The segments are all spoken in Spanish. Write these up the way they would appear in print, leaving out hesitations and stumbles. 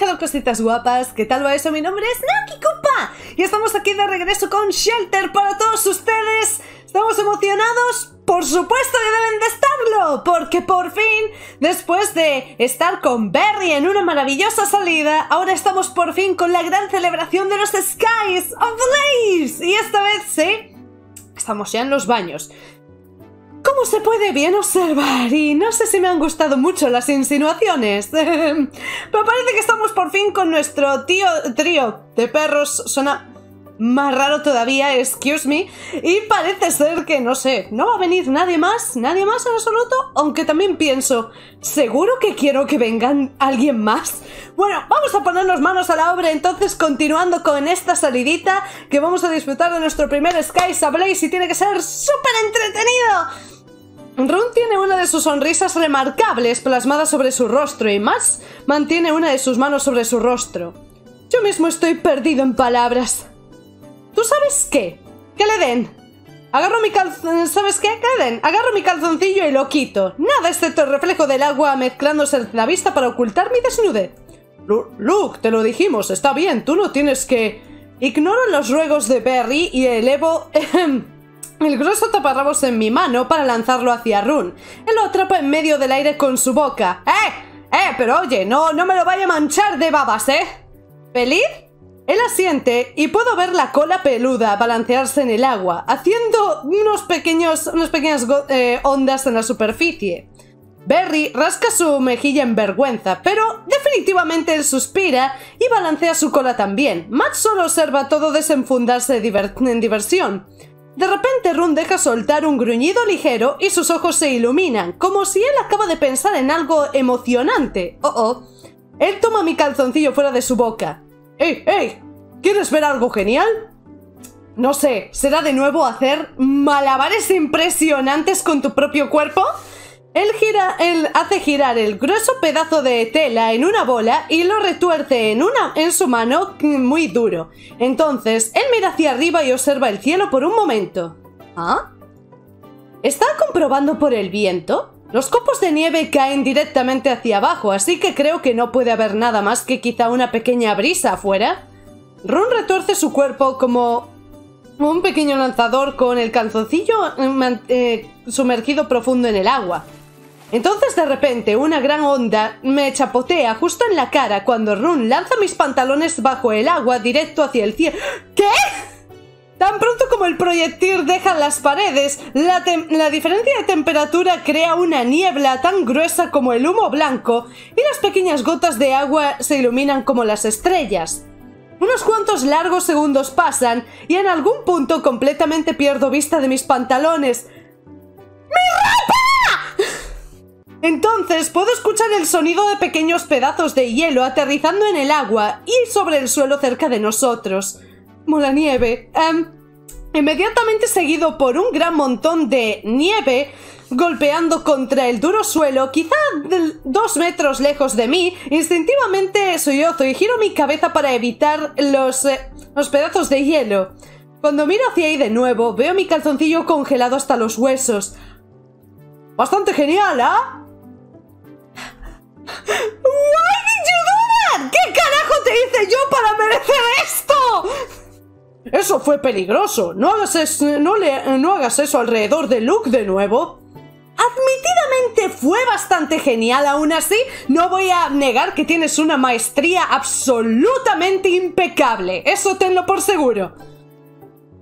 dejado cositas guapas. ¿Qué tal va eso? Mi nombre es NaokyCoopa y estamos aquí de regreso con Shelter para todos ustedes. ¿Estamos emocionados? Por supuesto que deben de estarlo, porque por fin, después de estar con Burry en una maravillosa salida, ahora estamos por fin con la gran celebración de los Sky's Ablaze. Y esta vez sí, estamos ya en los baños. Como se puede bien observar, y no sé si me han gustado mucho las insinuaciones, pero parece que estamos por fin con nuestro trío de perros, suena más raro todavía, excuse me, y parece ser que, no sé, no va a venir nadie más en absoluto, aunque también pienso, ¿seguro que quiero que vengan alguien más? Bueno, vamos a ponernos manos a la obra entonces, continuando con esta salidita, que vamos a disfrutar de nuestro primer Sky's Ablaze y tiene que ser súper entretenido. Rune tiene una de sus sonrisas remarcables plasmada sobre su rostro y Max mantiene una de sus manos sobre su rostro. Yo mismo estoy perdido en palabras. ¿Tú sabes qué? ¿Qué le den? Agarro mi calzon... ¿Sabes qué? ¿Qué le den? Agarro mi calzoncillo y lo quito. Nada excepto el reflejo del agua mezclándose en la vista para ocultar mi desnudez. Luke, te lo dijimos, está bien, tú no tienes que... Ignoro los ruegos de Burry y elevo... el grueso taparrabos en mi mano para lanzarlo hacia Rune. Él lo atrapa en medio del aire con su boca. Pero oye, no me lo vaya a manchar de babas, ¿eh? ¿Feliz? Él asiente y puedo ver la cola peluda balancearse en el agua, haciendo unas pequeñas ondas en la superficie. Burry rasca su mejilla en vergüenza, pero definitivamente él suspira y balancea su cola también. Matt solo observa todo desenfundarse en diversión. De repente Rune deja soltar un gruñido ligero y sus ojos se iluminan, como si él acaba de pensar en algo emocionante. Él toma mi calzoncillo fuera de su boca. ¡Ey! ¿Quieres ver algo genial? No sé, ¿será de nuevo hacer malabares impresionantes con tu propio cuerpo? Él hace girar el grueso pedazo de tela en una bola y lo retuerce en su mano muy duro. Entonces, él mira hacia arriba y observa el cielo por un momento. ¿Ah? ¿Está comprobando por el viento? Los copos de nieve caen directamente hacia abajo, así que creo que no puede haber nada más que quizá una pequeña brisa afuera. Rune retuerce su cuerpo como un pequeño lanzador con el calzoncillo sumergido profundo en el agua. Entonces de repente una gran onda me chapotea justo en la cara cuando Rune lanza mis pantalones bajo el agua directo hacia el cielo. ¿Qué? Tan pronto como el proyectil deja las paredes, la diferencia de temperatura crea una niebla tan gruesa como el humo blanco y las pequeñas gotas de agua se iluminan como las estrellas. Unos cuantos largos segundos pasan y en algún punto completamente pierdo vista de mis pantalones. ¡Mi ropa! Entonces puedo escuchar el sonido de pequeños pedazos de hielo aterrizando en el agua y sobre el suelo cerca de nosotros. La nieve. Inmediatamente seguido por un gran montón de nieve golpeando contra el duro suelo, quizá 2 metros lejos de mí. Instintivamente sollozo y giro mi cabeza para evitar los pedazos de hielo. Cuando miro hacia ahí de nuevo, veo mi calzoncillo congelado hasta los huesos. Bastante genial, ¿ah? ¿Why did you do that? ¿Qué carajo te hice yo para merecer esto? Eso fue peligroso. No hagas eso alrededor de Luke de nuevo. Admitidamente fue bastante genial. Aún así, no voy a negar que tienes una maestría absolutamente impecable. Eso tenlo por seguro.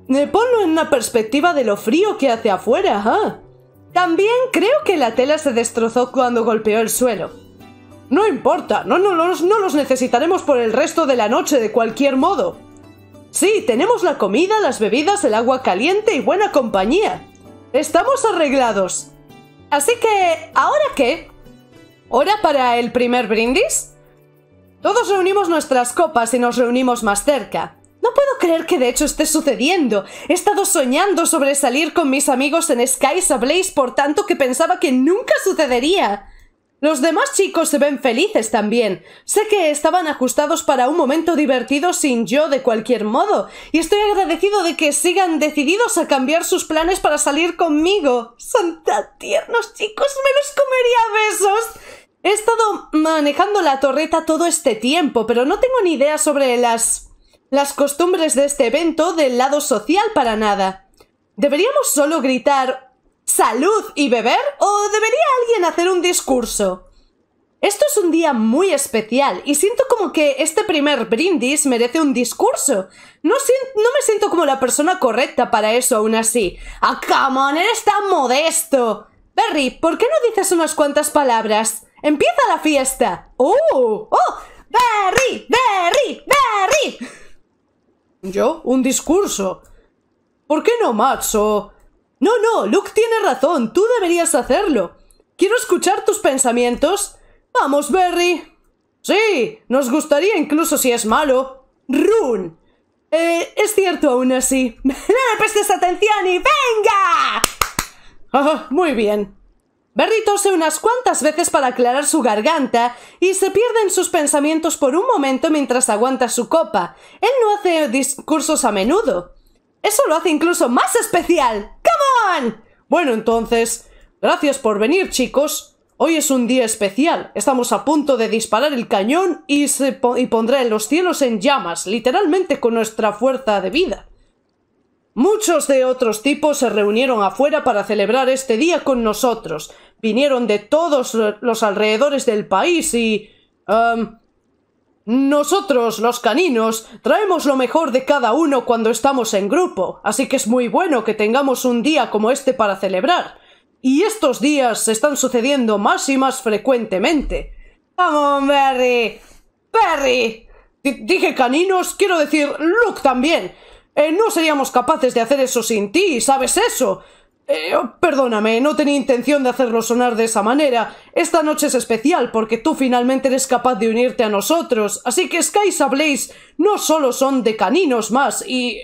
Ponlo en una perspectiva de lo frío que hace afuera, ¿eh? También creo que la tela se destrozó cuando golpeó el suelo. No importa, no los necesitaremos por el resto de la noche de cualquier modo. Sí, tenemos la comida, las bebidas, el agua caliente y buena compañía. Estamos arreglados. Así que, ¿ahora qué? ¿Hora para el primer brindis? Todos reunimos nuestras copas y nos reunimos más cerca. No puedo creer que de hecho esté sucediendo. He estado soñando sobre salir con mis amigos en Sky's Ablaze, por tanto que pensaba que nunca sucedería. Los demás chicos se ven felices también. Sé que estaban ajustados para un momento divertido sin yo de cualquier modo, y estoy agradecido de que sigan decididos a cambiar sus planes para salir conmigo. Son tan tiernos, chicos, me los comería a besos. He estado manejando la torreta todo este tiempo, pero no tengo ni idea sobre las costumbres de este evento del lado social para nada. ¿Deberíamos solo gritar salud y beber? ¿O debería alguien hacer un discurso? Esto es un día muy especial y siento como que este primer brindis merece un discurso. No me siento como la persona correcta para eso aún así. ¡Ah, come on! ¡Eres tan modesto! Burry, ¿por qué no dices unas cuantas palabras? ¡Empieza la fiesta! ¡Oh! ¡Oh! ¡Burry! ¡Burry! ¡Burry! ¿Yo? ¿Un discurso? ¿Por qué no, macho? No, no, Luke tiene razón. Tú deberías hacerlo. Quiero escuchar tus pensamientos. ¡Vamos, Burry! ¡Sí! Nos gustaría incluso si es malo. ¡Rune! Es cierto aún así. ¡No le prestes atención y venga! Ah, muy bien. Burry tose unas cuantas veces para aclarar su garganta y se pierde en sus pensamientos por un momento mientras aguanta su copa. Él no hace discursos a menudo. Eso lo hace incluso más especial. ¡Come on! Bueno, entonces, gracias por venir, chicos. Hoy es un día especial. Estamos a punto de disparar el cañón y pondrá en los cielos en llamas, literalmente con nuestra fuerza de vida. Muchos de otros tipos se reunieron afuera para celebrar este día con nosotros. Vinieron de todos los alrededores del país y... nosotros, los caninos, traemos lo mejor de cada uno cuando estamos en grupo, así que es muy bueno que tengamos un día como este para celebrar. Y estos días se están sucediendo más y más frecuentemente. ¡Vamos, Burry! ¡Burry! Dije caninos, quiero decir Luke también. No seríamos capaces de hacer eso sin ti, ¿sabes eso? Perdóname, no tenía intención de hacerlo sonar de esa manera. Esta noche es especial porque tú finalmente eres capaz de unirte a nosotros. Así que Sky's Ablaze no solo son de caninos más y...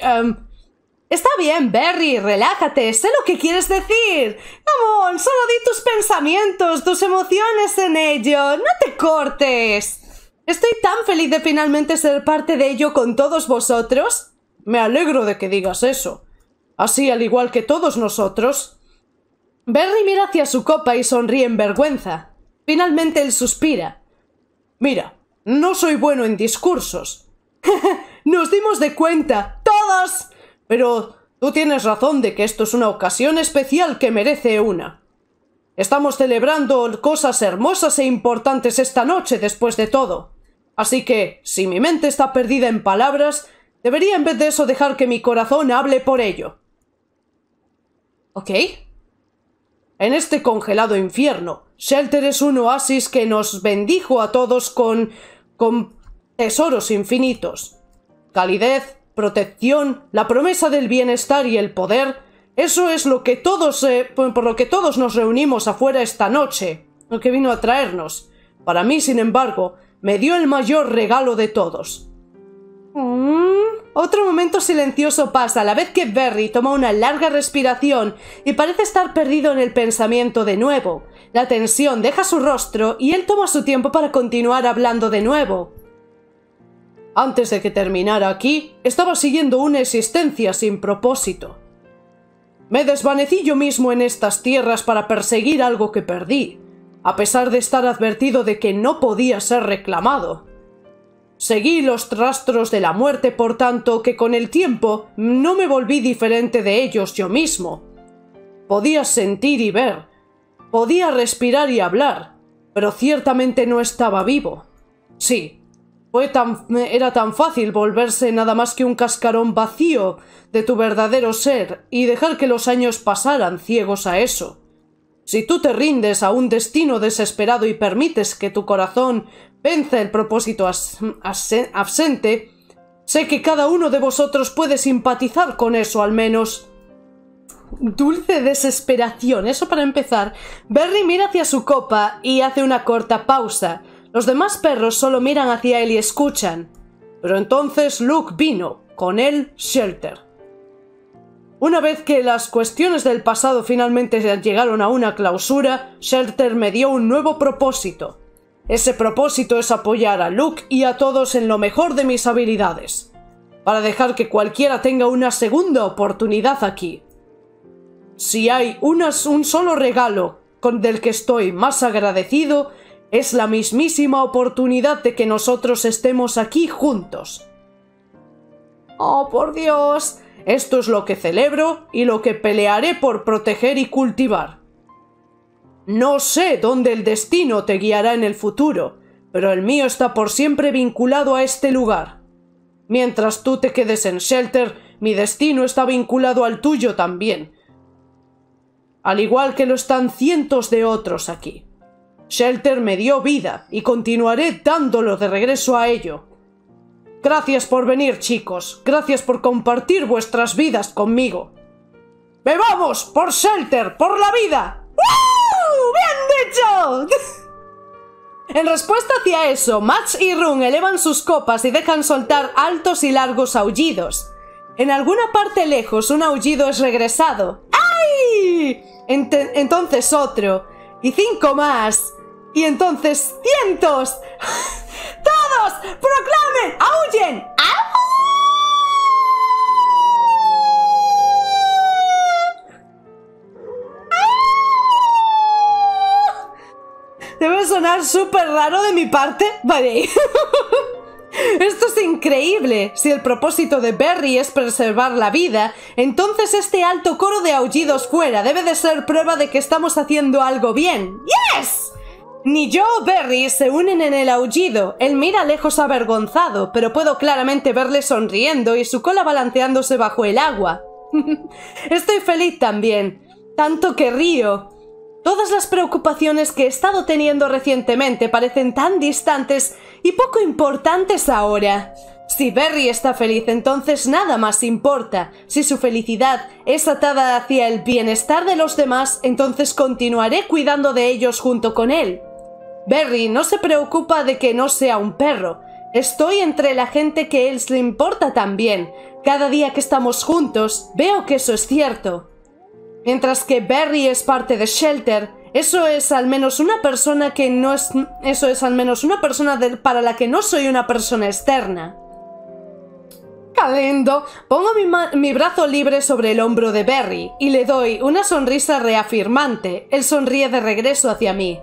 Está bien, Burry, relájate, sé lo que quieres decir. Come on, solo di tus pensamientos, tus emociones en ello, no te cortes. Estoy tan feliz de finalmente ser parte de ello con todos vosotros. Me alegro de que digas eso. Así, al igual que todos nosotros. Burry mira hacia su copa y sonríe en vergüenza. Finalmente él suspira. Mira, no soy bueno en discursos. Nos dimos de cuenta, todos... Pero tú tienes razón de que esto es una ocasión especial que merece una. Estamos celebrando cosas hermosas e importantes esta noche después de todo. Así que, si mi mente está perdida en palabras, debería en vez de eso dejar que mi corazón hable por ello. ¿Ok? En este congelado infierno, Shelter es un oasis que nos bendijo a todos con tesoros infinitos. Calidez... protección, la promesa del bienestar y el poder, eso es lo que todos, por lo que todos nos reunimos afuera esta noche, lo que vino a traernos. Para mí, sin embargo, me dio el mayor regalo de todos. Otro momento silencioso pasa a la vez que Burry toma una larga respiración y parece estar perdido en el pensamiento de nuevo. La tensión deja su rostro y él toma su tiempo para continuar hablando de nuevo. Antes de que terminara aquí, estaba siguiendo una existencia sin propósito. Me desvanecí yo mismo en estas tierras para perseguir algo que perdí, a pesar de estar advertido de que no podía ser reclamado. Seguí los rastros de la muerte, por tanto, que con el tiempo no me volví diferente de ellos yo mismo. Podía sentir y ver, podía respirar y hablar, pero ciertamente no estaba vivo. Sí. Era tan fácil volverse nada más que un cascarón vacío de tu verdadero ser y dejar que los años pasaran ciegos a eso. Si tú te rindes a un destino desesperado y permites que tu corazón venza el propósito absente, sé que cada uno de vosotros puede simpatizar con eso al menos. Dulce desesperación, eso para empezar. Burry mira hacia su copa y hace una corta pausa. Los demás perros solo miran hacia él y escuchan. Pero entonces Luke vino, con él Shelter. Una vez que las cuestiones del pasado finalmente llegaron a una clausura, Shelter me dio un nuevo propósito. Ese propósito es apoyar a Luke y a todos en lo mejor de mis habilidades, para dejar que cualquiera tenga una segunda oportunidad aquí. Si hay un solo regalo del que estoy más agradecido... Es la mismísima oportunidad de que nosotros estemos aquí juntos. ¡Oh, por Dios! Esto es lo que celebro y lo que pelearé por proteger y cultivar. No sé dónde el destino te guiará en el futuro, pero el mío está por siempre vinculado a este lugar. Mientras tú te quedes en Shelter, mi destino está vinculado al tuyo también. Al igual que lo están cientos de otros aquí. Shelter me dio vida y continuaré dándolo de regreso a ello. Gracias por venir, chicos. Gracias por compartir vuestras vidas conmigo. ¡Bebamos! ¡Por Shelter! ¡Por la vida! ¡Bien dicho! En respuesta hacia eso, Max y Rune elevan sus copas y dejan soltar altos y largos aullidos. En alguna parte lejos, un aullido es regresado. ¡Ay! Entonces otro. Y 5 más. Y entonces cientos. ¡Todos! ¡Proclamen! ¡Aullen! Debe sonar súper raro de mi parte. Vale. Esto es increíble. Si el propósito de Burry es preservar la vida, entonces este alto coro de aullidos fuera debe de ser prueba de que estamos haciendo algo bien. ¡Yes! Ni yo o Burry se unen en el aullido. Él mira lejos avergonzado, pero puedo claramente verle sonriendo y su cola balanceándose bajo el agua. Estoy feliz también, tanto que río. Todas las preocupaciones que he estado teniendo recientemente parecen tan distantes y poco importantes ahora. Si Burry está feliz, entonces nada más importa. Si su felicidad es atada hacia el bienestar de los demás, entonces continuaré cuidando de ellos junto con él. Burry no se preocupa de que no sea un perro. Estoy entre la gente que él le importa también. Cada día que estamos juntos, veo que eso es cierto. Mientras que Burry es parte de Shelter, eso es al menos una persona para la que no soy una persona externa. Calendo, pongo mi brazo libre sobre el hombro de Burry y le doy una sonrisa reafirmante. Él sonríe de regreso hacia mí.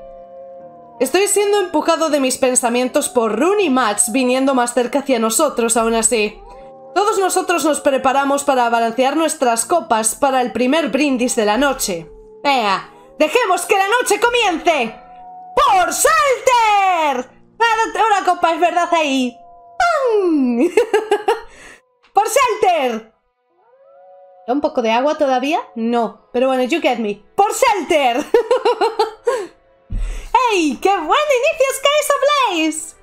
Estoy siendo empujado de mis pensamientos por Rune y Max viniendo más cerca hacia nosotros aún así. Todos nosotros nos preparamos para balancear nuestras copas para el primer brindis de la noche. ¡Ea! ¡Dejemos que la noche comience! ¡Por Shelter! Una copa, es verdad, ahí. ¡Pam! ¡Por Shelter! ¿Un poco de agua todavía? No, pero bueno, you get me. ¡Por Shelter! ¡Ey! ¡Qué buen inicio, Sky's Ablaze!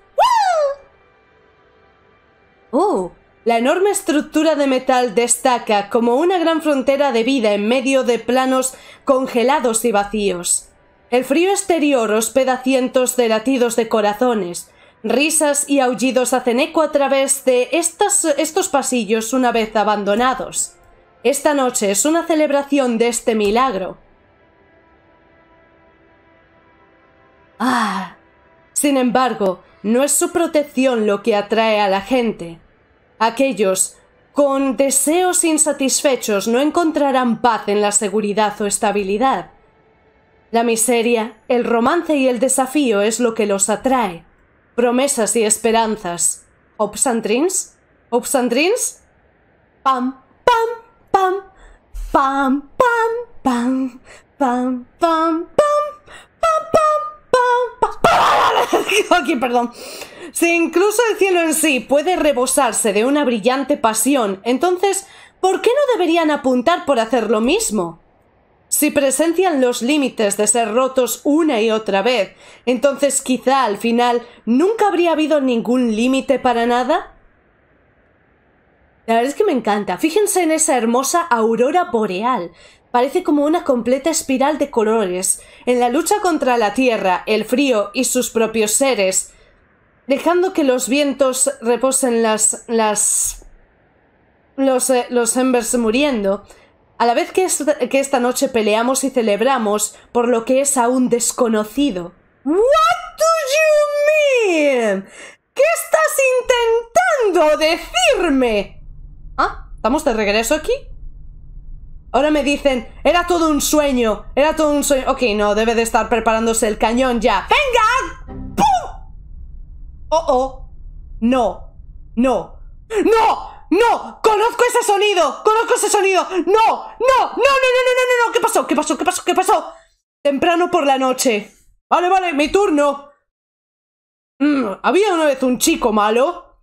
¡Woo! La enorme estructura de metal destaca como una gran frontera de vida en medio de planos congelados y vacíos. El frío exterior hospeda cientos de latidos de corazones. Risas y aullidos hacen eco a través de estos pasillos una vez abandonados. Esta noche es una celebración de este milagro. Sin embargo, no es su protección lo que atrae a la gente. Aquellos con deseos insatisfechos no encontrarán paz en la seguridad o estabilidad. La miseria, el romance y el desafío es lo que los atrae. Promesas y esperanzas. ¿Hopes and dreams? ¿Hopes and dreams? Pam, pam, pam. Pam, pam, pam. Pam, pam, pam. Pam, pam, pam. Pam. Aquí, perdón. Si incluso el cielo en sí puede rebosarse de una brillante pasión, entonces, ¿por qué no deberían apuntar por hacer lo mismo? Si presencian los límites de ser rotos una y otra vez, entonces quizá al final nunca habría habido ningún límite para nada. La verdad es que me encanta. Fíjense en esa hermosa aurora boreal. Parece como una completa espiral de colores. En la lucha contra la tierra, el frío y sus propios seres, dejando que los vientos reposen los embers muriendo, a la vez que esta noche peleamos y celebramos por lo que es aún desconocido. What do you mean? ¿Qué estás intentando decirme? ¿Ah? ¿Estamos de regreso aquí? Ahora me dicen, era todo un sueño, era todo un sueño. Ok, no, debe de estar preparándose el cañón ya. ¡Venga! Oh, oh. No. No. ¡No! ¡No! ¡Conozco ese sonido! ¡Conozco ese sonido! ¡No! ¡No! ¡No! ¿Qué pasó? ¿Qué pasó? ¿Qué pasó? ¿Qué pasó? Temprano por la noche. Vale, vale, mi turno. Había una vez un chico malo.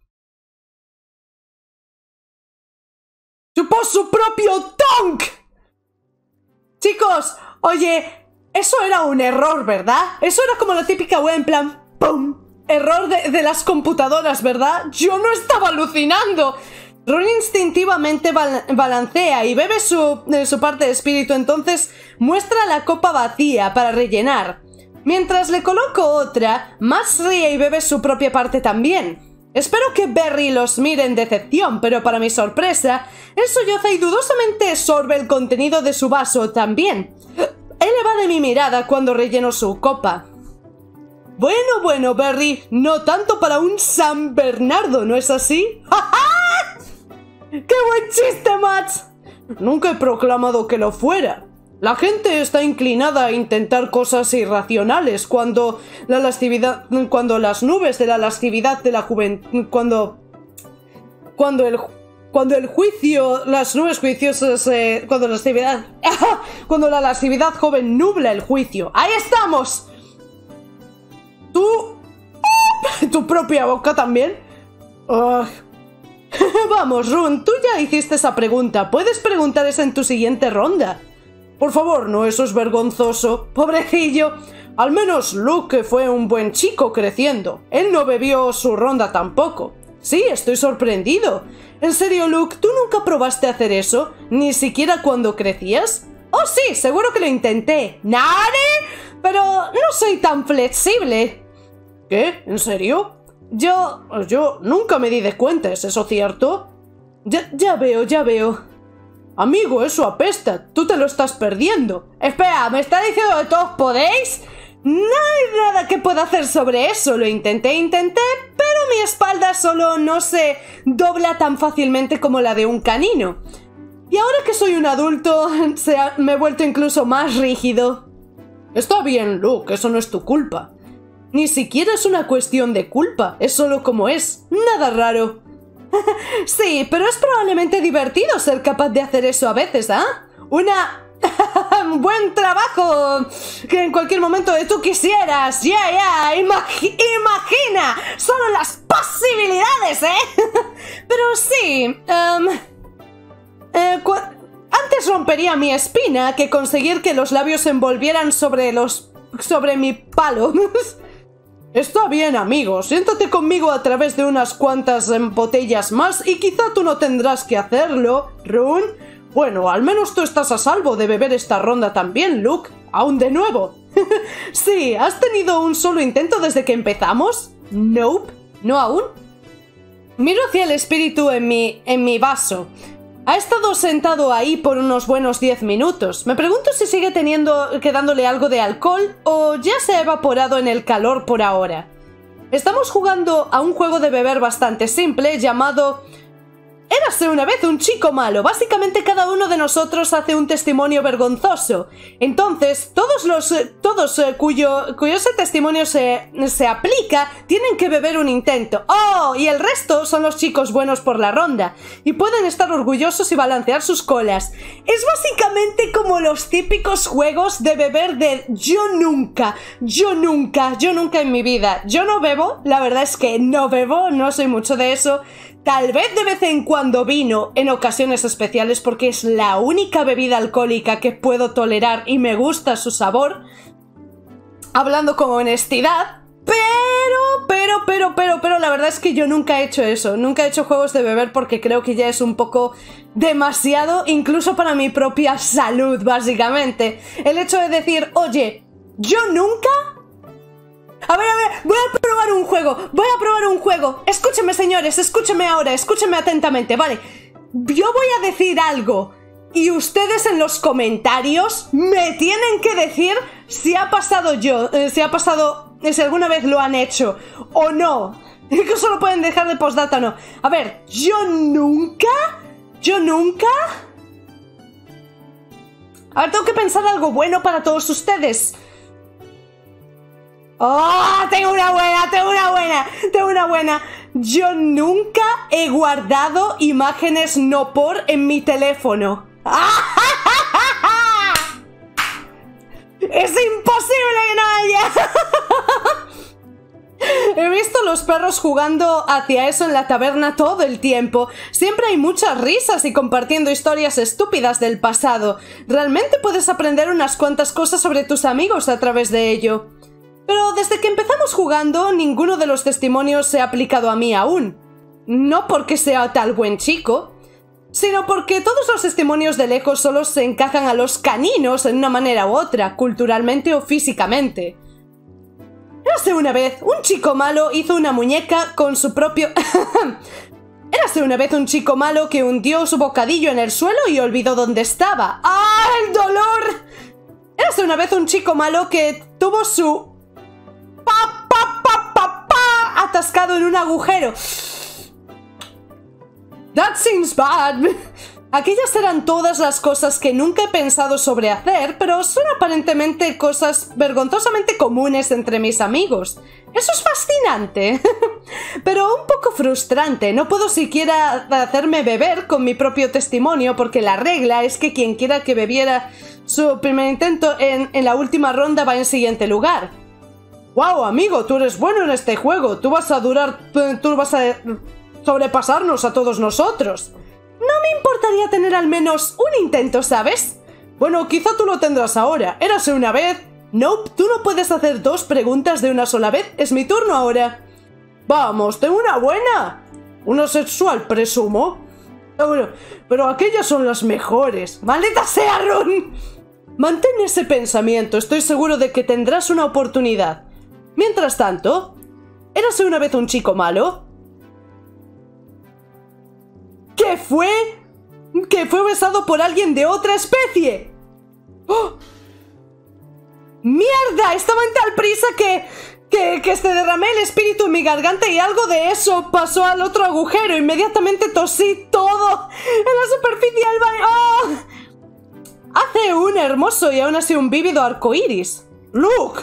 ¡Chupó su propio tonk! Chicos, oye, eso era un error, ¿verdad? Eso era como la típica wea en plan ¡pum! Error de las computadoras, ¿verdad? Yo no estaba alucinando. Rune instintivamente balancea y bebe su parte de espíritu, entonces muestra la copa vacía para rellenar. Mientras le coloco otra, Max ríe y bebe su propia parte también. Espero que Burry los mire en decepción, pero para mi sorpresa, él solloza y dudosamente sorbe el contenido de su vaso también. Él evade mi mirada cuando relleno su copa. Bueno, bueno, Burry, no tanto para un San Bernardo, ¿no es así? ¡Ja, ja! ¡Qué buen chiste, Max! Nunca he proclamado que lo fuera. La gente está inclinada a intentar cosas irracionales cuando la lascividad joven nubla el juicio. ¡Ahí estamos! Tu propia boca también. Vamos, Rune, tú ya hiciste esa pregunta. Puedes preguntar esa en tu siguiente ronda. Por favor, no, eso es vergonzoso. Pobrecillo. Al menos Luke fue un buen chico creciendo. Él no bebió su ronda tampoco. Sí, estoy sorprendido. En serio, Luke, ¿tú nunca probaste hacer eso? ¿Ni siquiera cuando crecías? Oh, sí, seguro que lo intenté. ¿Nare? Pero no soy tan flexible. ¿Qué? ¿En serio? Yo nunca me di de cuenta, ¿es eso cierto? Ya veo. Amigo, eso apesta. Tú te lo estás perdiendo. Espera, ¿me está diciendo que todos podéis? No hay nada que pueda hacer sobre eso. Lo intenté, pero mi espalda solo no se dobla tan fácilmente como la de un canino. Y ahora que soy un adulto, me he vuelto incluso más rígido. Está bien, Luke, eso no es tu culpa. Ni siquiera es una cuestión de culpa. Es solo como es. Nada raro. Sí, pero es probablemente divertido ser capaz de hacer eso a veces, ¿ah? ¡Buen trabajo! Que en cualquier momento de tú quisieras. ¡Ya! ¡Imagina! ¡Solo las posibilidades, Pero sí... antes rompería mi espina que conseguir que los labios se envolvieran sobre mi palo. Está bien, amigo. Siéntate conmigo a través de unas cuantas botellas más y quizá tú no tendrás que hacerlo, Rune. Bueno, al menos tú estás a salvo de beber esta ronda también, Luke. Aún de nuevo. Sí, ¿has tenido un solo intento desde que empezamos? Nope, no aún. Miro hacia el espíritu en mi vaso. Ha estado sentado ahí por unos buenos 10 minutos. Me pregunto si sigue quedándole algo de alcohol o ya se ha evaporado en el calor por ahora. Estamos jugando a un juego de beber bastante simple llamado... Érase una vez un chico malo. Básicamente cada uno de nosotros hace un testimonio vergonzoso. Entonces, todos cuyo ese testimonio se aplica tienen que beber un intento. ¡Oh! Y el resto son los chicos buenos por la ronda. Y pueden estar orgullosos y balancear sus colas. Es básicamente como los típicos juegos de beber de yo nunca en mi vida. Yo no bebo, la verdad es que no bebo, no soy mucho de eso. Tal vez de vez en cuando vino en ocasiones especiales porque es la única bebida alcohólica que puedo tolerar y me gusta su sabor, hablando con honestidad, pero la verdad es que yo nunca he hecho eso, nunca he hecho juegos de beber porque creo que ya es un poco demasiado, incluso para mi propia salud, básicamente. El hecho de decir, oye, yo nunca... A ver, voy a probar un juego. Escúcheme, señores, escúcheme ahora, escúcheme atentamente, vale. Yo voy a decir algo y ustedes en los comentarios me tienen que decir si alguna vez lo han hecho o no. Que solo pueden dejar de postdata o no. A ver, yo nunca... A ver, tengo que pensar algo bueno para todos ustedes. ¡Oh! ¡Ah, tengo una buena, tengo una buena, tengo una buena! Yo nunca he guardado imágenes no por en mi teléfono. ¡Es imposible que no haya! He visto los perros jugando hacia eso en la taberna todo el tiempo. Siempre hay muchas risas y compartiendo historias estúpidas del pasado. Realmente puedes aprender unas cuantas cosas sobre tus amigos a través de ello. Pero desde que empezamos jugando, ninguno de los testimonios se ha aplicado a mí aún. No porque sea tal buen chico, sino porque todos los testimonios de lejos solo se encajan a los caninos en una manera u otra, culturalmente o físicamente. Érase una vez, un chico malo hizo una muñeca con su propio... Érase una vez un chico malo que hundió su bocadillo en el suelo y olvidó dónde estaba. ¡Ah, el dolor! Érase una vez un chico malo que tuvo su... atascado en un agujero. That seems bad. Aquellas eran todas las cosas que nunca he pensado sobre hacer, pero son aparentemente cosas vergonzosamente comunes entre mis amigos. Eso es fascinante, pero un poco frustrante. No puedo siquiera hacerme beber con mi propio testimonio, porque la regla es que quien quiera que bebiera su primer intento en la última ronda va en siguiente lugar. ¡Wow, amigo! Tú eres bueno en este juego. Tú vas a sobrepasarnos a todos nosotros. No me importaría tener al menos un intento, ¿sabes? Bueno, quizá tú lo tendrás ahora. Érase una vez... Nope, tú no puedes hacer dos preguntas de una sola vez. Es mi turno ahora. ¡Vamos, tengo una buena! Una sexual, presumo. Pero aquellas son las mejores. ¡Maldita sea, Rune! Mantén ese pensamiento. Estoy seguro de que tendrás una oportunidad. Mientras tanto, érase una vez un chico malo que fue besado por alguien de otra especie. ¡Oh! ¡Mierda! Estaba en tal prisa que se derramé el espíritu en mi garganta y algo de eso pasó al otro agujero. Inmediatamente tosí todo en la superficie del baño. ¡Oh! Hace un hermoso y aún así un vívido arcoíris. ¡Luke!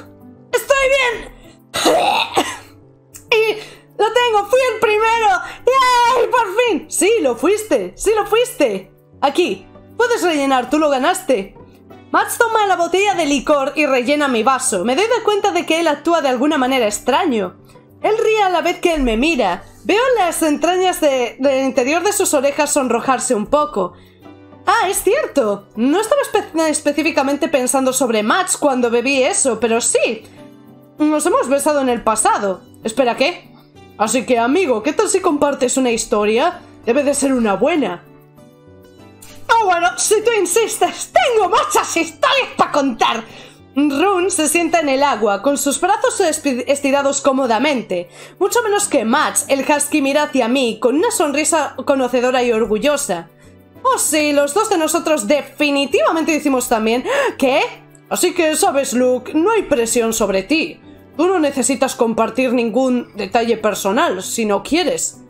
¡Estoy bien! ¡Y lo tengo! ¡Fui el primero! ¡Yay! ¡Por fin! ¡Sí, lo fuiste! ¡Sí, lo fuiste! Aquí, puedes rellenar, tú lo ganaste. Max toma la botella de licor y rellena mi vaso. Me doy de cuenta de que él actúa de alguna manera extraño. Él ríe a la vez que él me mira. Veo las entrañas del interior de sus orejas sonrojarse un poco. ¡Ah, es cierto! No estaba específicamente pensando sobre Max cuando bebí eso, pero sí... Nos hemos besado en el pasado. ¿Espera qué? Así que, amigo, ¿qué tal si compartes una historia? Debe de ser una buena. Ah, bueno, si tú insistes, tengo muchas historias para contar. Rune se sienta en el agua, con sus brazos estirados cómodamente. Mucho menos que Max, el husky mira hacia mí, con una sonrisa conocedora y orgullosa. Oh sí, los dos de nosotros definitivamente decimos también... ¿Qué? Así que, ¿sabes, Luke? No hay presión sobre ti. Tú no necesitas compartir ningún detalle personal, si no quieres.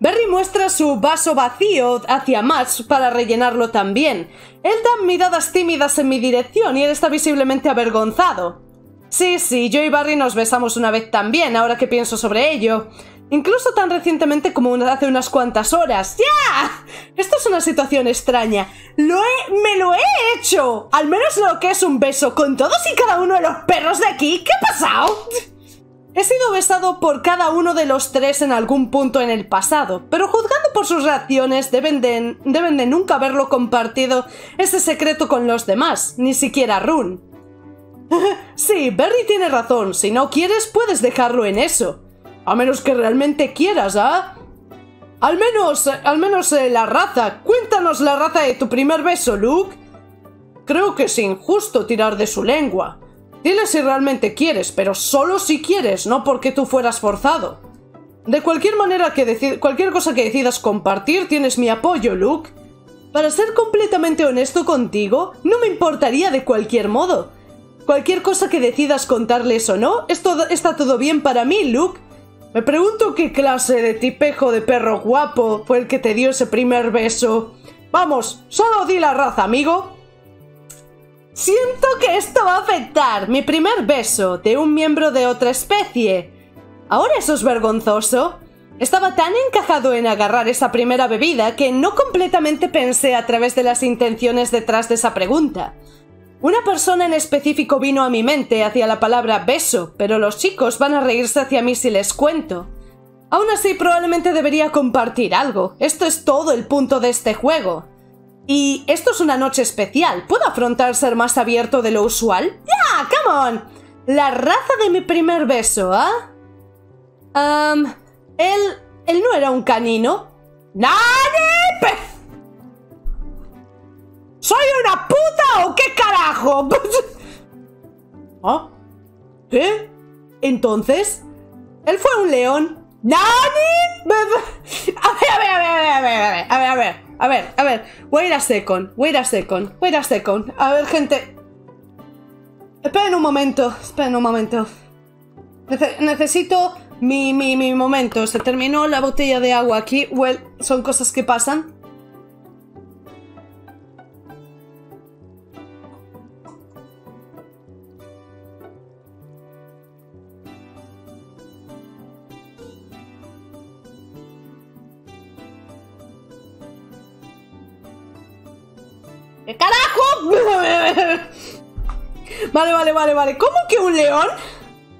Burry muestra su vaso vacío hacia Max para rellenarlo también. Él da miradas tímidas en mi dirección y él está visiblemente avergonzado. Sí, yo y Burry nos besamos una vez también, ahora que pienso sobre ello. Incluso tan recientemente como hace unas cuantas horas. ¡Ya! Esto es una situación extraña. ¡Me lo he hecho! Al menos lo que es un beso con todos y cada uno de los perros de aquí. ¿Qué ha pasado? He sido besado por cada uno de los tres en algún punto en el pasado, pero juzgando por sus reacciones deben de nunca haberlo compartido ese secreto con los demás, ni siquiera Rune. Sí, Burry tiene razón. Si no quieres, puedes dejarlo en eso. A menos que realmente quieras, ¿ah? Al menos la raza. Cuéntanos la raza de tu primer beso, Luke. Creo que es injusto tirar de su lengua. Dile si realmente quieres, pero solo si quieres, no porque tú fueras forzado. De cualquier manera, cualquier cosa que decidas compartir, tienes mi apoyo, Luke. Para ser completamente honesto contigo, no me importaría de cualquier modo. Cualquier cosa que decidas contarles o no, esto está todo bien para mí, Luke. Me pregunto qué clase de tipejo de perro guapo fue el que te dio ese primer beso. Vamos, solo di la raza, amigo. Siento que esto va a afectar mi primer beso de un miembro de otra especie. Ahora eso es vergonzoso. Estaba tan encajado en agarrar esa primera bebida que no completamente pensé a través de las intenciones detrás de esa pregunta. Una persona en específico vino a mi mente hacia la palabra beso, pero los chicos van a reírse hacia mí si les cuento. Aún así, probablemente debería compartir algo. Esto es todo el punto de este juego. Y esto es una noche especial. ¿Puedo afrontar ser más abierto de lo usual? ¡Ya! ¡Come on! La raza de mi primer beso, ¿ah? Él no era un canino. ¡Nadie! ¿Soy una puta o qué carajo? ¿Ah? ¿Qué? ¿Entonces? Él fue un león. ¡Nani! A ver. Wait a second. A ver, gente. Esperen un momento. Necesito mi momento. Se terminó la botella de agua aquí. Well, son cosas que pasan. ¡Qué carajo! Vale. ¿Cómo que un león?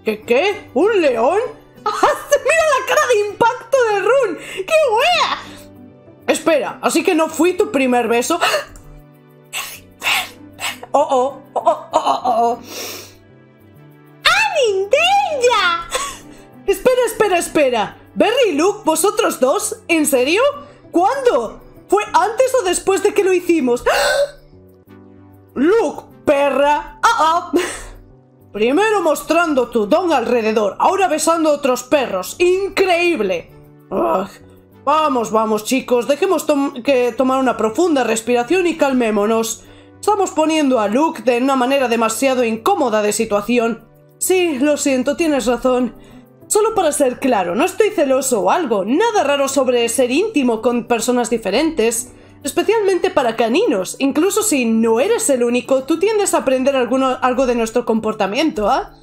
¿Qué? ¿Un león? ¡Mira la cara de impacto de Rune! ¡Qué wea! Espera, así que no fui tu primer beso. Oh. ¡Ah, Nintendo! Espera. Burry y Luke, ¿vosotros dos? ¿En serio? ¿Cuándo? ¿Fue antes o después de que lo hicimos? Luke, perra. Primero mostrando tu don alrededor, ahora besando a otros perros. ¡Increíble! Vamos, chicos. Dejemos tomar una profunda respiración y calmémonos. Estamos poniendo a Luke de una manera demasiado incómoda de situación. Sí, lo siento, tienes razón. Solo para ser claro, no estoy celoso o algo, nada raro sobre ser íntimo con personas diferentes, especialmente para caninos. Incluso si no eres el único, tú tiendes a aprender algo de nuestro comportamiento, ¿ah?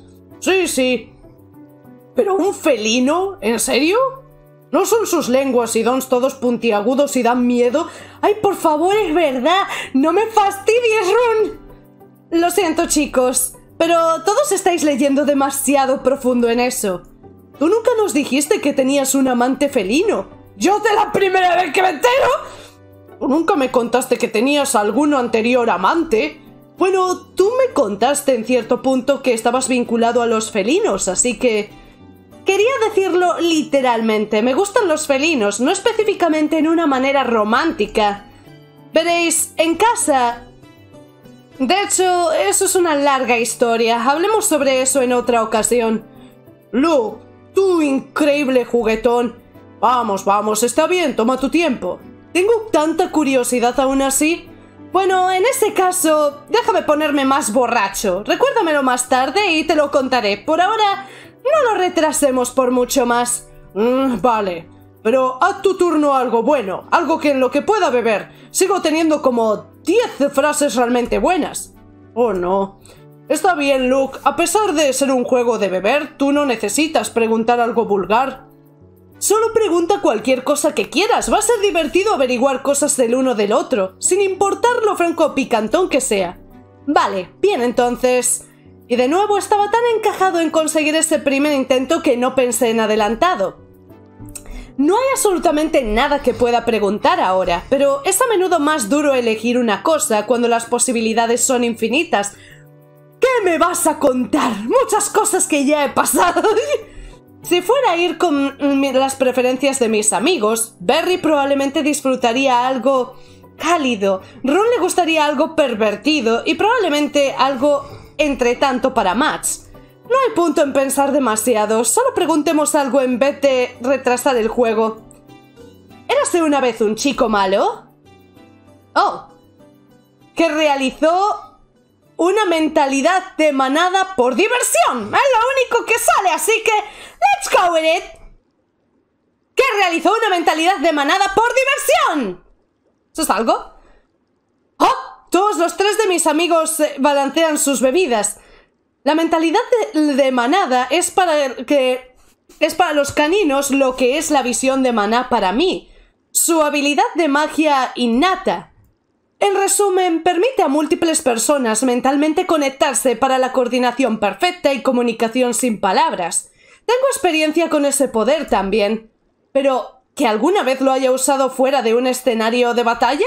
Sí. ¿Pero un felino? ¿En serio? ¿No son sus lenguas y dons todos puntiagudos y dan miedo? ¡Ay, por favor, es verdad! ¡No me fastidies, Rune! Lo siento, chicos, pero todos estáis leyendo demasiado profundo en eso. Tú nunca nos dijiste que tenías un amante felino. ¡Yo de la primera vez que me entero! Tú nunca me contaste que tenías alguno anterior amante. Bueno, tú me contaste en cierto punto que estabas vinculado a los felinos, así que... Quería decirlo literalmente. Me gustan los felinos, no específicamente en una manera romántica. Veréis, en casa... De hecho, eso es una larga historia. Hablemos sobre eso en otra ocasión. Luke... ¡Tú increíble juguetón! Vamos, está bien, toma tu tiempo. Tengo tanta curiosidad aún así. Bueno, en ese caso, déjame ponerme más borracho. Recuérdamelo más tarde y te lo contaré. Por ahora, no lo retrasemos por mucho más. Vale, pero haz tu turno algo bueno, algo que en lo que pueda beber. Sigo teniendo como 10 frases realmente buenas. Oh, no... Está bien, Luke. A pesar de ser un juego de beber, tú no necesitas preguntar algo vulgar. Solo pregunta cualquier cosa que quieras. Va a ser divertido averiguar cosas del uno del otro, sin importar lo franco o picantón que sea. Vale, bien entonces. Y de nuevo estaba tan encajado en conseguir ese primer intento que no pensé en adelantado. No hay absolutamente nada que pueda preguntar ahora, pero es a menudo más duro elegir una cosa cuando las posibilidades son infinitas. ¿Qué me vas a contar? Muchas cosas que ya he pasado. Si fuera a ir con las preferencias de mis amigos, Burry probablemente disfrutaría algo cálido, Rune le gustaría algo pervertido y probablemente algo entre tanto para Max. No hay punto en pensar demasiado, solo preguntemos algo en vez de retrasar el juego. ¿Érase una vez un chico malo? Que realizó... una mentalidad de manada por diversión. Es lo único que sale, así que... ¡Let's go with it! Que realizó una mentalidad de manada por diversión. ¿Eso es algo? Todos los tres de mis amigos balancean sus bebidas. La mentalidad de manada es para los caninos lo que es la visión de maná para mí. Su habilidad de magia innata. En resumen, permite a múltiples personas mentalmente conectarse para la coordinación perfecta y comunicación sin palabras. Tengo experiencia con ese poder también. Pero, ¿que alguna vez lo haya usado fuera de un escenario de batalla?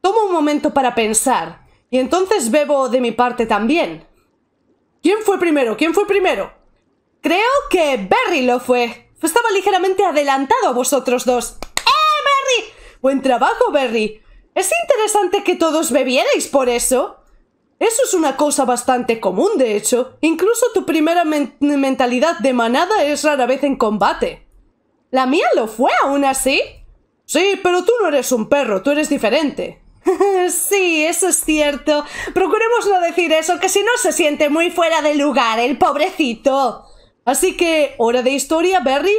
Tomo un momento para pensar, y entonces bebo de mi parte también. ¿Quién fue primero? ¿Quién fue primero? Creo que Burry lo fue. Estaba ligeramente adelantado a vosotros dos. ¡Eh, Burry! Buen trabajo, Burry. Es interesante que todos bebierais por eso. Eso es una cosa bastante común, de hecho. Incluso tu primera mentalidad de manada es rara vez en combate. ¿La mía lo fue aún así? Sí, pero tú no eres un perro, tú eres diferente. Sí, eso es cierto. Procuremos no decir eso, que si no se siente muy fuera de lugar, el pobrecito. Así que, ¿hora de historia, Burry?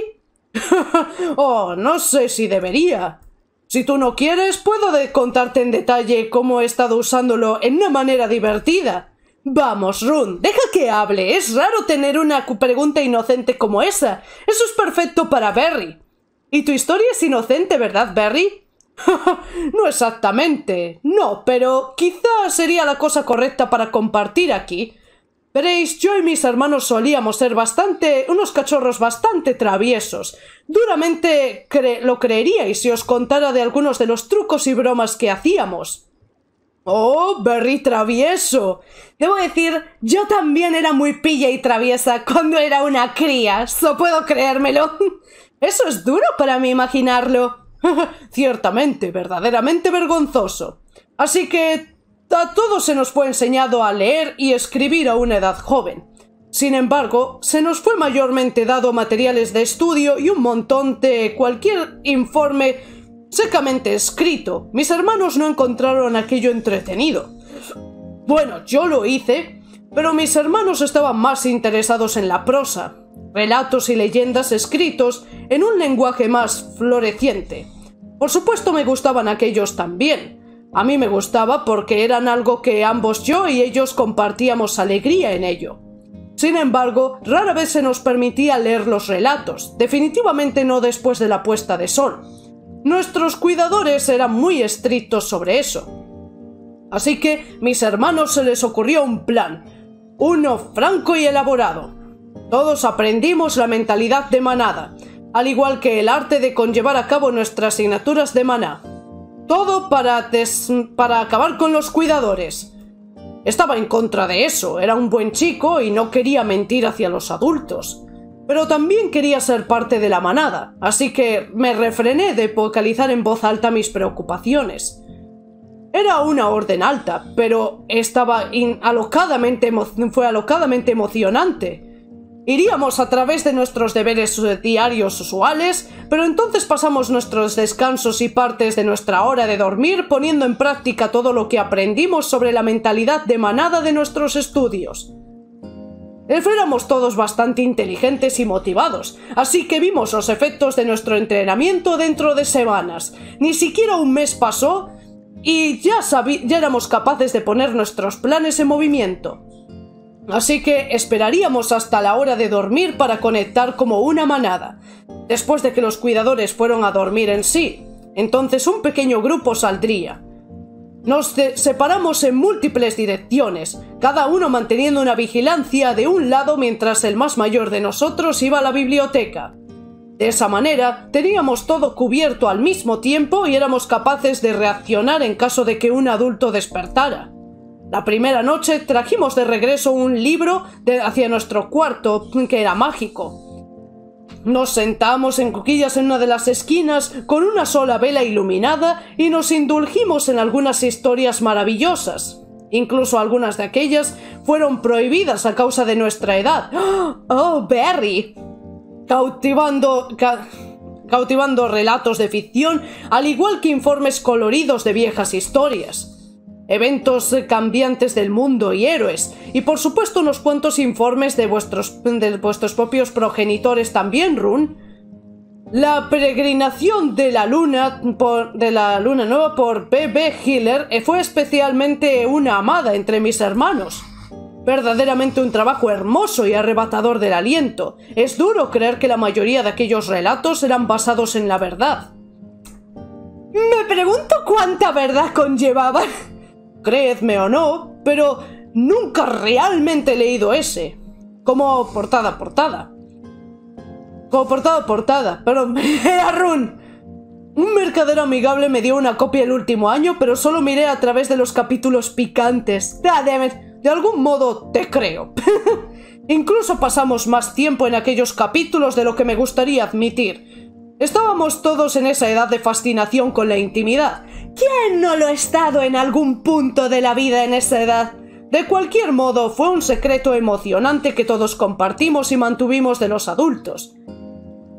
Oh, no sé si debería. Si tú no quieres, puedo contarte en detalle cómo he estado usándolo en una manera divertida. Vamos, Rune, deja que hable. Es raro tener una pregunta inocente como esa. Eso es perfecto para Burry. Y tu historia es inocente, ¿verdad, Burry? No exactamente. No, pero quizá sería la cosa correcta para compartir aquí. Veréis, yo y mis hermanos solíamos ser unos cachorros bastante traviesos. Duramente lo creeríais si os contara de algunos de los trucos y bromas que hacíamos. ¡Oh, Burry travieso! Debo decir, yo también era muy pilla y traviesa cuando era una cría. ¿So puedo creérmelo? Eso es duro para mí imaginarlo. Ciertamente, verdaderamente vergonzoso. Así que... a todos se nos fue enseñado a leer y escribir a una edad joven. Sin embargo, se nos fue mayormente dado materiales de estudio y un montón de cualquier informe secamente escrito. Mis hermanos no encontraron aquello entretenido. Bueno, yo lo hice, pero mis hermanos estaban más interesados en la prosa, relatos y leyendas escritos en un lenguaje más floreciente. Por supuesto me gustaban aquellos también. A mí me gustaba porque eran algo que ambos yo y ellos compartíamos alegría en ello. Sin embargo, rara vez se nos permitía leer los relatos, definitivamente no después de la puesta de sol. Nuestros cuidadores eran muy estrictos sobre eso. Así que mis hermanos se les ocurrió un plan, uno franco y elaborado. Todos aprendimos la mentalidad de manada, al igual que el arte de conllevar a cabo nuestras asignaturas de maná. Todo para acabar con los cuidadores. Estaba en contra de eso, era un buen chico y no quería mentir hacia los adultos. Pero también quería ser parte de la manada, así que me refrené de vocalizar en voz alta mis preocupaciones. Era una orden alta, pero fue alocadamente emocionante. Iríamos a través de nuestros deberes diarios usuales, pero entonces pasamos nuestros descansos y partes de nuestra hora de dormir poniendo en práctica todo lo que aprendimos sobre la mentalidad de manada de nuestros estudios. Éramos todos bastante inteligentes y motivados, así que vimos los efectos de nuestro entrenamiento dentro de semanas. Ni siquiera un mes pasó y ya éramos capaces de poner nuestros planes en movimiento. Así que esperaríamos hasta la hora de dormir para conectar como una manada, después de que los cuidadores fueron a dormir en sí. Entonces un pequeño grupo saldría. Nos separamos en múltiples direcciones, cada uno manteniendo una vigilancia de un lado mientras el más mayor de nosotros iba a la biblioteca. De esa manera, teníamos todo cubierto al mismo tiempo y éramos capaces de reaccionar en caso de que un adulto despertara. La primera noche trajimos de regreso un libro hacia nuestro cuarto, que era mágico. Nos sentamos en cuclillas en una de las esquinas con una sola vela iluminada y nos indulgimos en algunas historias maravillosas. Incluso algunas de aquellas fueron prohibidas a causa de nuestra edad. ¡Oh, Burry! Cautivando relatos de ficción, al igual que informes coloridos de viejas historias. Eventos cambiantes del mundo y héroes, y por supuesto unos cuantos informes de vuestros propios progenitores también, Rune. La peregrinación de la luna nueva por BB Healer fue especialmente una amada entre mis hermanos. Verdaderamente un trabajo hermoso y arrebatador del aliento. Es duro creer que la mayoría de aquellos relatos eran basados en la verdad. Me pregunto cuánta verdad conllevaban. Creedme o no, pero nunca realmente he leído ese. Como portada a portada. Pero era Rune. Un mercader amigable me dio una copia el último año, pero solo miré a través de los capítulos picantes. De algún modo te creo. Incluso pasamos más tiempo en aquellos capítulos de lo que me gustaría admitir. Estábamos todos en esa edad de fascinación con la intimidad. ¿Quién no lo ha estado en algún punto de la vida en esa edad? De cualquier modo, fue un secreto emocionante que todos compartimos y mantuvimos de los adultos.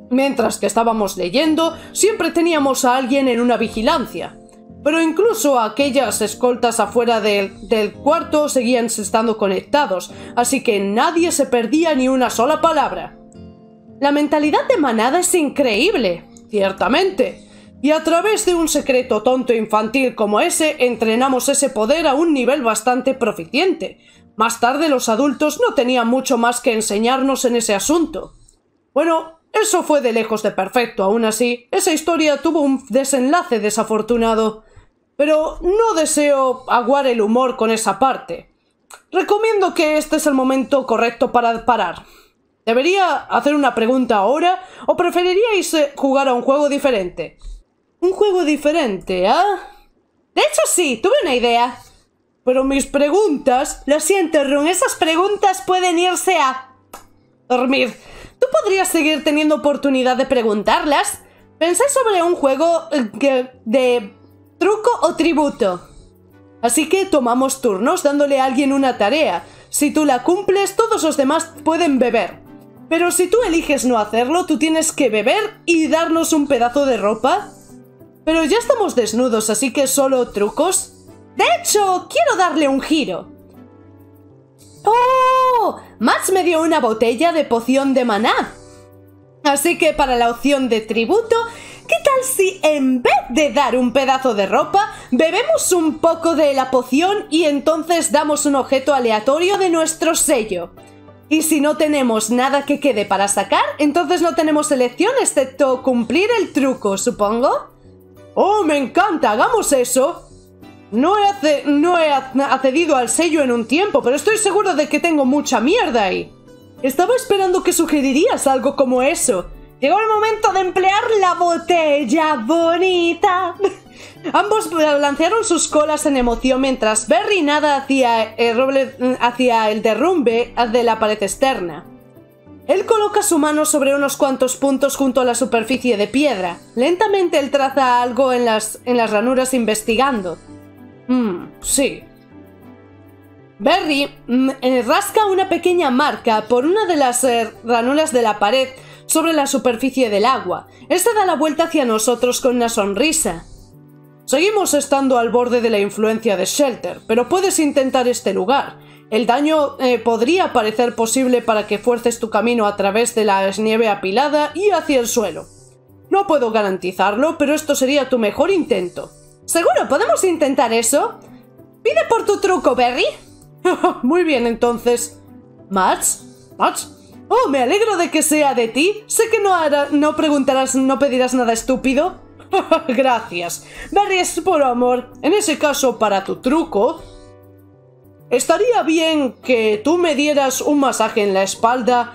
Mientras que estábamos leyendo, siempre teníamos a alguien en una vigilancia. Pero incluso aquellas escoltas afuera del cuarto seguían estando conectados, así que nadie se perdía ni una sola palabra. La mentalidad de manada es increíble, ciertamente. Y a través de un secreto tonto infantil como ese, entrenamos ese poder a un nivel bastante proficiente. Más tarde los adultos no tenían mucho más que enseñarnos en ese asunto. Bueno, eso fue de lejos de perfecto. Aún así, esa historia tuvo un desenlace desafortunado. Pero no deseo aguar el humor con esa parte. Recomiendo que este es el momento correcto para parar. ¿Debería hacer una pregunta ahora o preferiríais jugar a un juego diferente? ¿Un juego diferente, ah? De hecho sí, tuve una idea. Pero mis preguntas... Lo siento, Rune, esas preguntas pueden irse a... dormir. ¿Tú podrías seguir teniendo oportunidad de preguntarlas? Pensé sobre un juego de truco o tributo. Así que tomamos turnos dándole a alguien una tarea. Si tú la cumples, todos los demás pueden beber. Pero si tú eliges no hacerlo, tú tienes que beber y darnos un pedazo de ropa. Pero ya estamos desnudos, así que solo trucos. De hecho, quiero darle un giro. ¡Oh! Max me dio una botella de poción de maná. Así que para la opción de tributo, ¿qué tal si en vez de dar un pedazo de ropa, bebemos un poco de la poción y entonces damos un objeto aleatorio de nuestro sello? Y si no tenemos nada que quede para sacar, entonces no tenemos elección excepto cumplir el truco, supongo. ¡Oh, me encanta! ¡Hagamos eso! No he accedido al sello en un tiempo, pero estoy seguro de que tengo mucha mierda ahí. Estaba esperando que sugerirías algo como eso. Llegó el momento de emplear la botella bonita. Ambos balancearon sus colas en emoción mientras Burry nada hacia el derrumbe de la pared externa. Él coloca su mano sobre unos cuantos puntos junto a la superficie de piedra. Lentamente él traza algo en las ranuras investigando. Sí. Burry rasca una pequeña marca por una de las ranuras de la pared sobre la superficie del agua. Este da la vuelta hacia nosotros con una sonrisa. Seguimos estando al borde de la influencia de Shelter, pero puedes intentar este lugar. El daño podría parecer posible para que fuerces tu camino a través de la nieve apilada y hacia el suelo. No puedo garantizarlo, pero esto sería tu mejor intento. ¿Seguro? ¿Podemos intentar eso? Pide por tu truco, Burry. Muy bien, entonces. ¿Max? Oh, me alegro de que sea de ti. Sé que no pedirás nada estúpido. Gracias. Burry, es por amor. En ese caso, para tu truco, estaría bien que tú me dieras un masaje en la espalda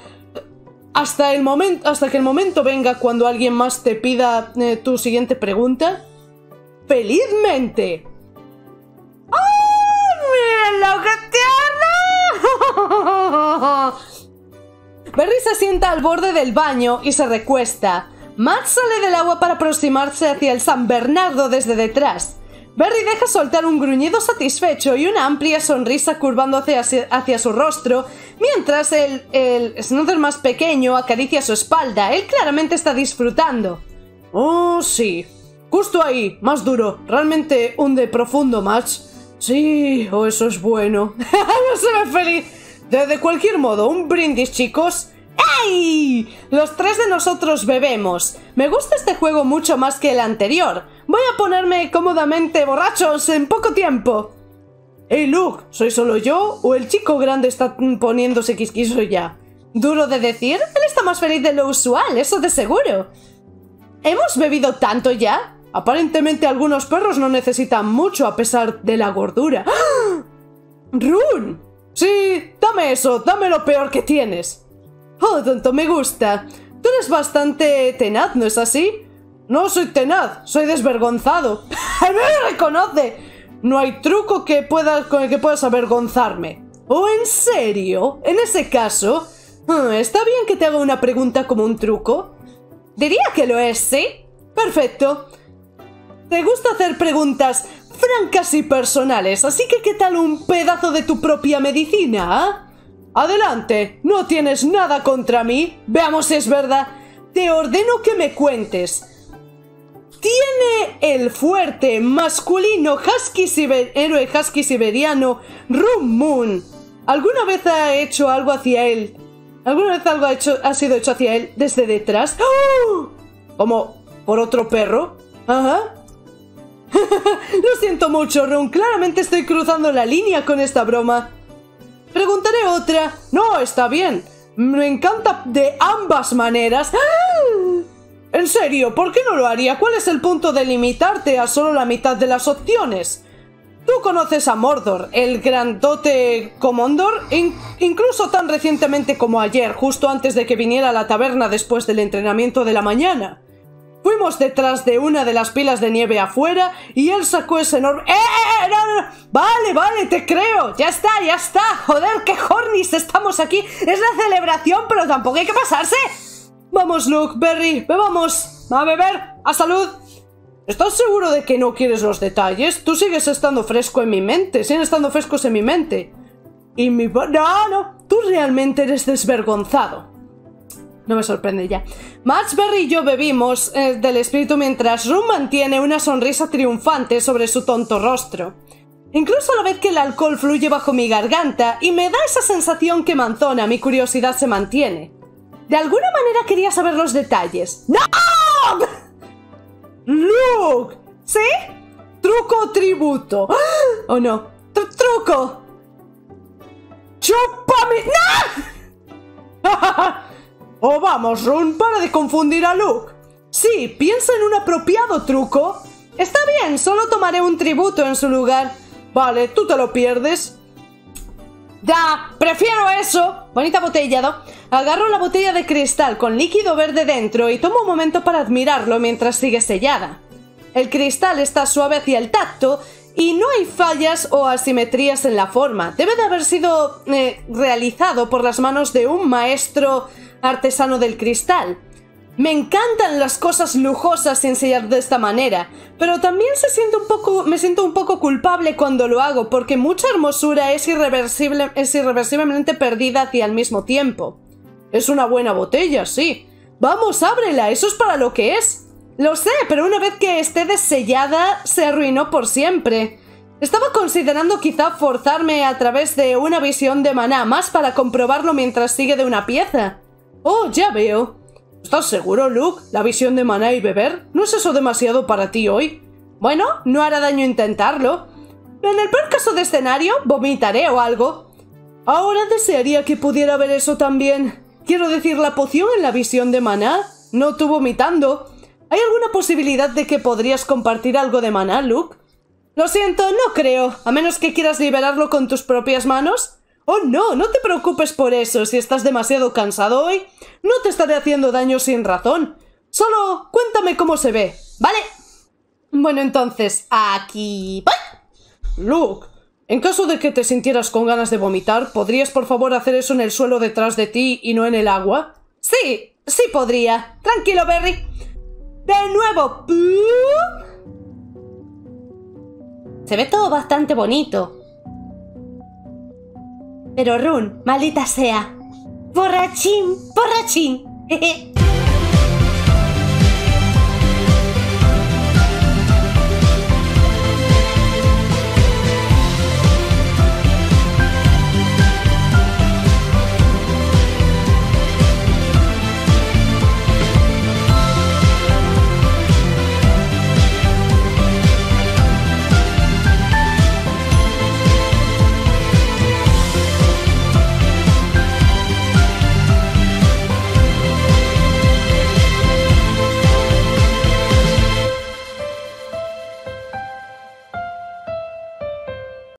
hasta que el momento venga cuando alguien más te pida tu siguiente pregunta. ¡Felizmente! ¡Oh, mira lo que te habla! Burry se sienta al borde del baño y se recuesta. Matt sale del agua para aproximarse hacia el San Bernardo desde detrás. Burry deja soltar un gruñido satisfecho y una amplia sonrisa curvando hacia su rostro, mientras el snother más pequeño acaricia su espalda. Él claramente está disfrutando. ¡Oh, sí! Justo ahí, más duro. Realmente un de profundo, Max. Sí, oh, eso es bueno. No se ve feliz. De cualquier modo, un brindis, chicos. ¡Ay! Los tres de nosotros bebemos. Me gusta este juego mucho más que el anterior. Voy a ponerme cómodamente borrachos en poco tiempo. Hey Luke, ¿soy solo yo o el chico grande está poniéndose quisquiso ya? Duro de decir, él está más feliz de lo usual, eso de seguro. ¿Hemos bebido tanto ya? Aparentemente algunos perros no necesitan mucho a pesar de la gordura. ¡Ah! ¡Rune! Sí, dame eso, dame lo peor que tienes. Oh, tonto, me gusta. Tú eres bastante tenaz, ¿no es así? No soy tenaz, soy desvergonzado. ¡Él me reconoce! No hay truco que puedas, con el que puedas avergonzarme. ¿O en serio? En ese caso, ¿está bien que te haga una pregunta como un truco? Diría que lo es, ¿sí? Perfecto. Te gusta hacer preguntas francas y personales, así que ¿qué tal un pedazo de tu propia medicina, ¿eh? Adelante, no tienes nada contra mí. Veamos si es verdad. Te ordeno que me cuentes. ¿Tiene el fuerte masculino husky héroe husky siberiano Rune Moon alguna vez ha hecho algo hacia él? ¿Alguna vez algo ha sido hecho hacia él desde detrás? ¡Oh! ¿Como por otro perro? Ajá. Lo siento mucho, Rune. Claramente estoy cruzando la línea con esta broma. Preguntaré otra. No, está bien. Me encanta de ambas maneras. ¡Ah! En serio, ¿por qué no lo haría? ¿Cuál es el punto de limitarte a solo la mitad de las opciones? Tú conoces a Mordor, el grandote Commondor, incluso tan recientemente como ayer, justo antes de que viniera a la taberna después del entrenamiento de la mañana. Fuimos detrás de una de las pilas de nieve afuera y él sacó ese enorme... ¡No, no! Vale, vale, te creo. Ya está, joder, qué hornis, estamos aquí. Es la celebración, pero tampoco hay que pasarse. Vamos, Luke, Burry, bebamos. A beber, a salud. ¿Estás seguro de que no quieres los detalles? Tú sigues estando fresco en mi mente, siguen estando frescos en mi mente. Y mi... No, no, tú realmente eres desvergonzado. No me sorprende ya. Max, Burry y yo bebimos del espíritu mientras Rune mantiene una sonrisa triunfante sobre su tonto rostro. Incluso a la vez que el alcohol fluye bajo mi garganta y me da esa sensación que manzona, mi curiosidad se mantiene. De alguna manera quería saber los detalles. ¡No! ¡Luke! ¿Sí? ¿Truco o tributo? ¿O no? ¡Truco! ¡Chúpame! ¡No! ¡Oh, vamos, Rune! ¡Para de confundir a Luke! Sí, piensa en un apropiado truco. Está bien, solo tomaré un tributo en su lugar. Vale, tú te lo pierdes. ¡Da! ¡Prefiero eso! Bonita botella, ¿no? Agarro la botella de cristal con líquido verde dentro y tomo un momento para admirarlo mientras sigue sellada. El cristal está suave hacia el tacto y no hay fallas o asimetrías en la forma. Debe de haber sido realizado por las manos de un maestro... artesano del cristal. Me encantan las cosas lujosas sin sellar de esta manera, pero también me siento un poco culpable cuando lo hago porque mucha hermosura es irreversiblemente perdida hacia el mismo tiempo. Es una buena botella, sí. Vamos, ábrela, eso es para lo que es. Lo sé, pero una vez que esté desellada, se arruinó por siempre. Estaba considerando quizá forzarme a través de una visión de maná más para comprobarlo mientras sigue de una pieza. Oh, ya veo. ¿Estás seguro, Luke? ¿La visión de maná y beber? ¿No es eso demasiado para ti hoy? Bueno, no hará daño intentarlo. En el peor caso de escenario, vomitaré o algo. Ahora desearía que pudiera ver eso también. Quiero decir, la poción en la visión de maná. No tú vomitando. ¿Hay alguna posibilidad de que podrías compartir algo de maná, Luke? Lo siento, no creo. A menos que quieras liberarlo con tus propias manos... Oh no, no te preocupes por eso, si estás demasiado cansado hoy, no te estaré haciendo daño sin razón. Solo cuéntame cómo se ve, ¿vale? Bueno, entonces, aquí voy. Luke, en caso de que te sintieras con ganas de vomitar, ¿podrías por favor hacer eso en el suelo detrás de ti y no en el agua? Sí, sí podría. Tranquilo, Burry. De nuevo. Se ve todo bastante bonito. Pero Rune, maldita sea. Borrachín, borrachín.